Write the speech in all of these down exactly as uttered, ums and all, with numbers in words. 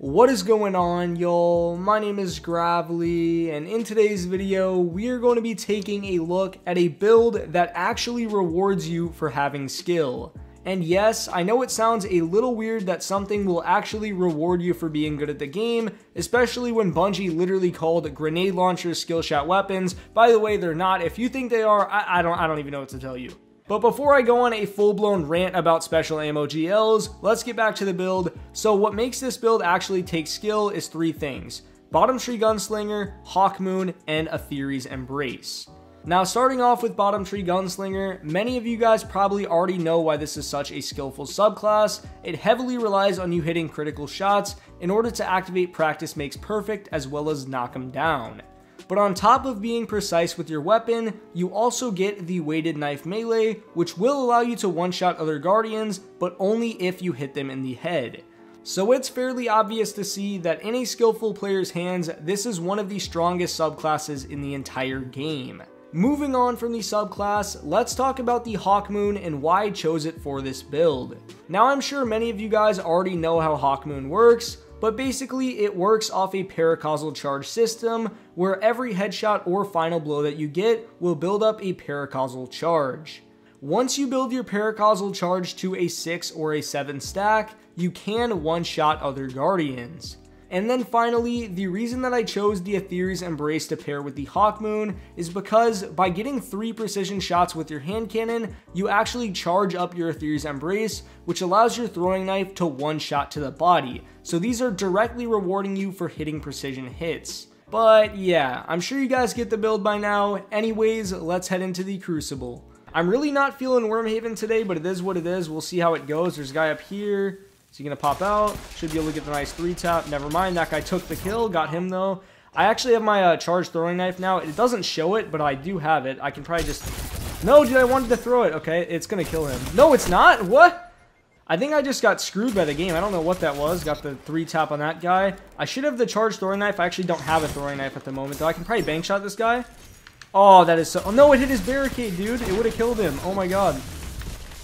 What is going on, y'all? My name is Gravlyy, and in today's video we are going to be taking a look at a build that actually rewards you for having skill. And yes, I know it sounds a little weird that something will actually reward you for being good at the game, especially when Bungie literally called grenade launchers skill shot weapons. By the way, they're not. If you think they are, I, I don't I don't even know what to tell you. But before I go on a full-blown rant about special ammo G Ls, let's get back to the build. So what makes this build actually take skill is three things: Bottom Tree Gunslinger, Hawkmoon, and Athrys's Embrace. Now, starting off with Bottom Tree Gunslinger, many of you guys probably already know why this is such a skillful subclass. It heavily relies on you hitting critical shots in order to activate Practice Makes Perfect as well as Knock 'em Down. But on top of being precise with your weapon, you also get the weighted knife melee, which will allow you to one-shot other guardians, but only if you hit them in the head. So it's fairly obvious to see that in a skillful player's hands, this is one of the strongest subclasses in the entire game. Moving on from the subclass, let's talk about the Hawkmoon and why I chose it for this build. Now, I'm sure many of you guys already know how Hawkmoon works, but basically it works off a paracausal charge system where every headshot or final blow that you get will build up a paracausal charge. Once you build your paracausal charge to a six or a seven stack, you can one-shot other guardians. And then finally, the reason that I chose the Athrys's Embrace to pair with the Hawkmoon is because by getting three precision shots with your hand cannon, you actually charge up your Athrys's Embrace, which allows your throwing knife to one shot to the body. So these are directly rewarding you for hitting precision hits. But yeah, I'm sure you guys get the build by now. Anyways, let's head into the Crucible. I'm really not feeling Wormhaven today, but it is what it is. We'll see how it goes. There's a guy up here. Is he going to pop out? Should be able to get the nice three tap. Never mind, that guy took the kill. Got him, though. I actually have my uh, charged throwing knife now. It doesn't show it, but I do have it. I can probably just... No, dude, I wanted to throw it. Okay, it's going to kill him. No, it's not? What? I think I just got screwed by the game. I don't know what that was. Got the three tap on that guy. I should have the charged throwing knife. I actually don't have a throwing knife at the moment, though. I can probably bank shot this guy. Oh, that is so... Oh, no, it hit his barricade, dude. It would have killed him. Oh, my God.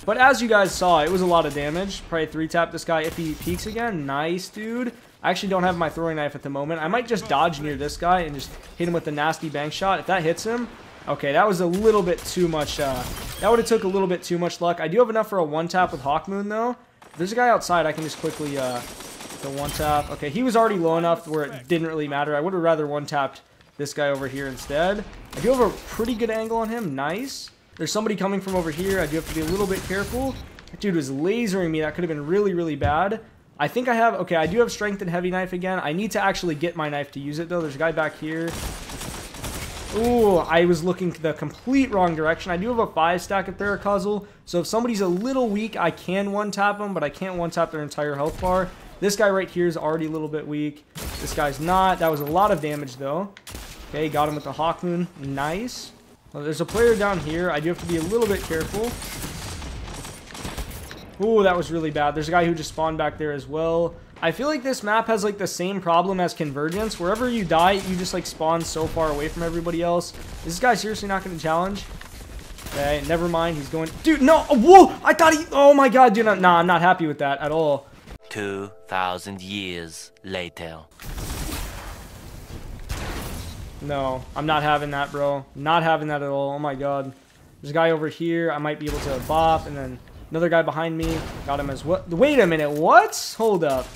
But as you guys saw, it was a lot of damage. Probably three tap this guy if he peeks again. Nice, dude. I actually don't have my throwing knife at the moment. I might just dodge near this guy and just hit him with a nasty bank shot. If that hits him... Okay, that was a little bit too much. Uh, that would have took a little bit too much luck. I do have enough for a one tap with Hawkmoon, though. If there's a guy outside, I can just quickly... Uh, the one tap. Okay, he was already low enough where it didn't really matter. I would have rather one-tapped this guy over here instead. I do have a pretty good angle on him. Nice. There's somebody coming from over here. I do have to be a little bit careful. That dude was lasering me. That could have been really, really bad. I think I have... Okay, I do have strength and heavy knife again. I need to actually get my knife to use it, though. There's a guy back here. Ooh, I was looking the complete wrong direction. I do have a five stack of paracausal, so if somebody's a little weak, I can one-tap them, but I can't one-tap their entire health bar. This guy right here is already a little bit weak. This guy's not. That was a lot of damage, though. Okay, got him with the Hawkmoon. Nice. Well, there's a player down here. I do have to be a little bit careful. Ooh, that was really bad. There's a guy who just spawned back there as well. I feel like this map has like the same problem as Convergence. Wherever you die, you just like spawn so far away from everybody else. Is this guy seriously not going to challenge? Okay, never mind. He's going... Dude, no! Whoa! I thought he... Oh my god, dude. Nah, I'm not happy with that at all. Two thousand years later. No, I'm not having that, bro. Not having that at all. Oh my god. There's a guy over here. I might be able to bop, and then another guy behind me. Got him as well. Wait a minute. What? Hold up.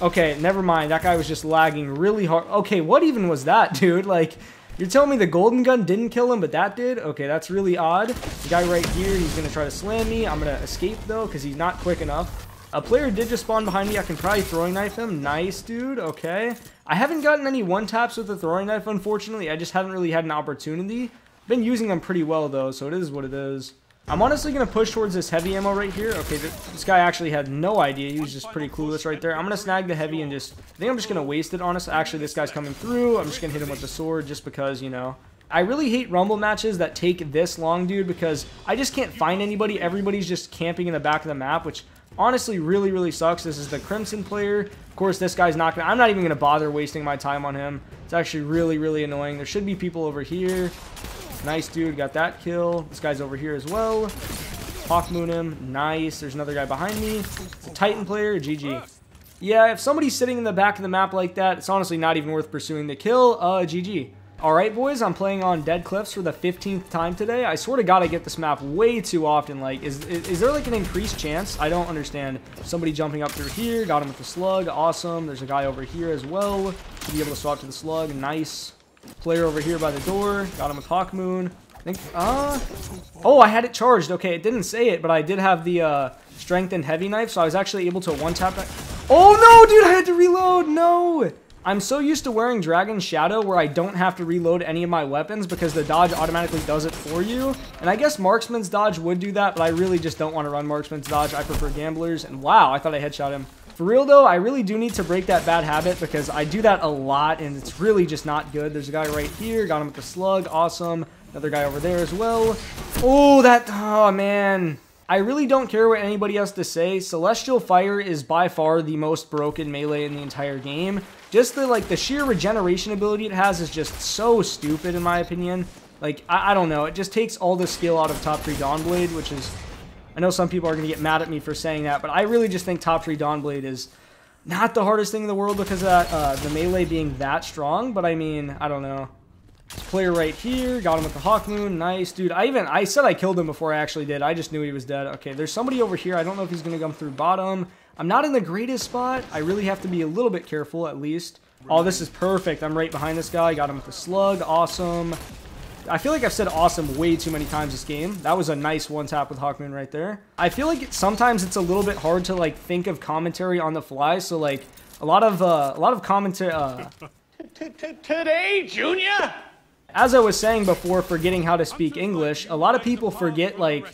Okay, never mind. That guy was just lagging really hard. Okay, what even was that, dude? Like, you're telling me the golden gun didn't kill him, but that did? Okay, that's really odd. The guy right here, he's going to try to slam me. I'm going to escape, though, because he's not quick enough. A player did just spawn behind me. I can probably throwing knife him. Nice, dude. Okay. I haven't gotten any one-taps with the throwing knife, unfortunately. I just haven't really had an opportunity. Been using them pretty well, though, so it is what it is. I'm honestly going to push towards this heavy ammo right here. Okay, this guy actually had no idea. He was just pretty clueless right there. I'm going to snag the heavy and just... I think I'm just going to waste it, honestly. Actually, this guy's coming through. I'm just going to hit him with the sword just because, you know... I really hate Rumble matches that take this long, dude, because I just can't find anybody. Everybody's just camping in the back of the map, which... honestly really really sucks. This is the Crimson player. Of course this guy's not gonna... I'm not even gonna bother wasting my time on him. It's actually really really annoying. There should be people over here. Nice, dude. Got that kill. This guy's over here as well. Hawkmoon him. Nice. There's another guy behind me. It's a Titan player. G G. Yeah, if somebody's sitting in the back of the map like that, it's honestly not even worth pursuing the kill. Uh, G G. All right, boys, I'm playing on Dead Cliffs for the fifteenth time today. I swear to God, I get this map way too often. Like, is, is, is there like an increased chance? I don't understand. Somebody jumping up through here, got him with the slug, awesome. There's a guy over here as well. Be able to swap to the slug, nice. Player over here by the door, got him with Hawkmoon. I think, uh, oh, I had it charged. Okay, it didn't say it, but I did have the uh, strength and heavy knife, so I was actually able to one-tap that. Oh, no, dude, I had to reload. No. I'm so used to wearing Dragon's Shadow where I don't have to reload any of my weapons because the dodge automatically does it for you. And I guess Marksman's Dodge would do that, but I really just don't want to run Marksman's Dodge. I prefer Gambler's. And wow, I thought I headshot him. For real, though, I really do need to break that bad habit because I do that a lot, and it's really just not good. There's a guy right here. Got him with the slug. Awesome. Another guy over there as well. Oh, that... Oh, man. I really don't care what anybody has to say. Celestial Fire is by far the most broken melee in the entire game. Just the, like, the sheer regeneration ability it has is just so stupid, in my opinion. Like, I, I don't know. It just takes all the skill out of top three Dawnblade, which is... I know some people are going to get mad at me for saying that, but I really just think top three Dawnblade is... not the hardest thing in the world because of that, uh, the melee being that strong, but I mean, I don't know. Player right here, got him with the Hawkmoon, nice. Dude, I even, I said I killed him before I actually did. I just knew he was dead. Okay, there's somebody over here. I don't know if he's gonna come through bottom. I'm not in the greatest spot. I really have to be a little bit careful at least. Oh, this is perfect. I'm right behind this guy. Got him with the slug, awesome. I feel like I've said awesome way too many times this game. That was a nice one tap with Hawkmoon right there. I feel like it, sometimes it's a little bit hard to like think of commentary on the fly. So like a lot of uh, a lot of commentary. Uh... Today, Junior. As I was saying before, forgetting how to speak English, a lot of people forget like,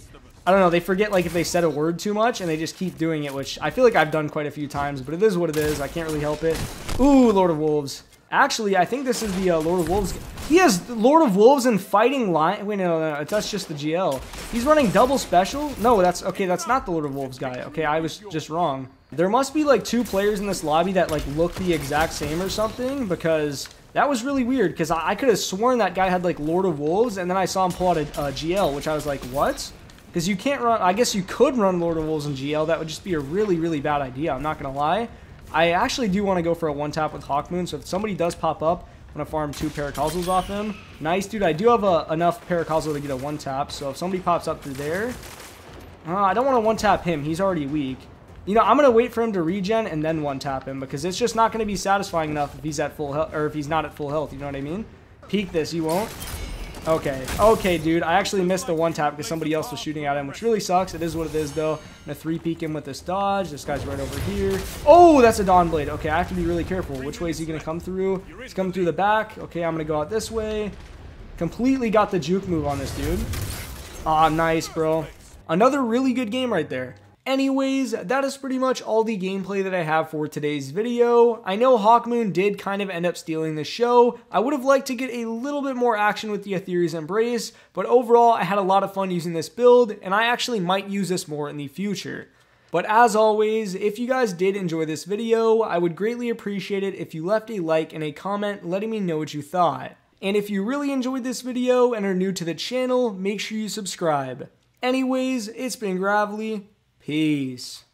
I don't know, they forget like if they said a word too much and they just keep doing it, which I feel like I've done quite a few times, but it is what it is. I can't really help it. Ooh, Lord of Wolves. Actually, I think this is the uh, Lord of Wolves. He has Lord of Wolves and Fighting Lion. Wait, no, no, no, that's just the G L. He's running double special? No, that's, okay, that's not the Lord of Wolves guy. Okay, I was just wrong. There must be like two players in this lobby that like look the exact same or something because... that was really weird because I, I could have sworn that guy had like Lord of Wolves and then I saw him pull out a, a G L, which I was like, what? Because you can't run, I guess you could run Lord of Wolves and G L. That would just be a really, really bad idea. I'm not going to lie. I actually do want to go for a one tap with Hawkmoon. So if somebody does pop up, I'm going to farm two paracausals off him. Nice, dude. I do have a, enough paracausal to get a one tap. So if somebody pops up through there, uh, I don't want to one tap him. He's already weak. You know, I'm going to wait for him to regen and then one-tap him because it's just not going to be satisfying enough if he's at full health, or if he's not at full health, you know what I mean? Peek this, you won't? Okay. Okay, dude. I actually missed the one-tap because somebody else was shooting at him, which really sucks. It is what it is, though. I'm going to three-peek him with this dodge. This guy's right over here. Oh, that's a Dawnblade. Okay, I have to be really careful. Which way is he going to come through? He's coming through the back. Okay, I'm going to go out this way. Completely got the juke move on this dude. Ah, nice, bro. Another really good game right there. Anyways, that is pretty much all the gameplay that I have for today's video. I know Hawkmoon did kind of end up stealing the show. I would have liked to get a little bit more action with the Athrys's Embrace, but overall I had a lot of fun using this build, and I actually might use this more in the future. But as always, if you guys did enjoy this video, I would greatly appreciate it if you left a like and a comment letting me know what you thought. And if you really enjoyed this video and are new to the channel, make sure you subscribe. Anyways, it's been Gravlyy. Peace.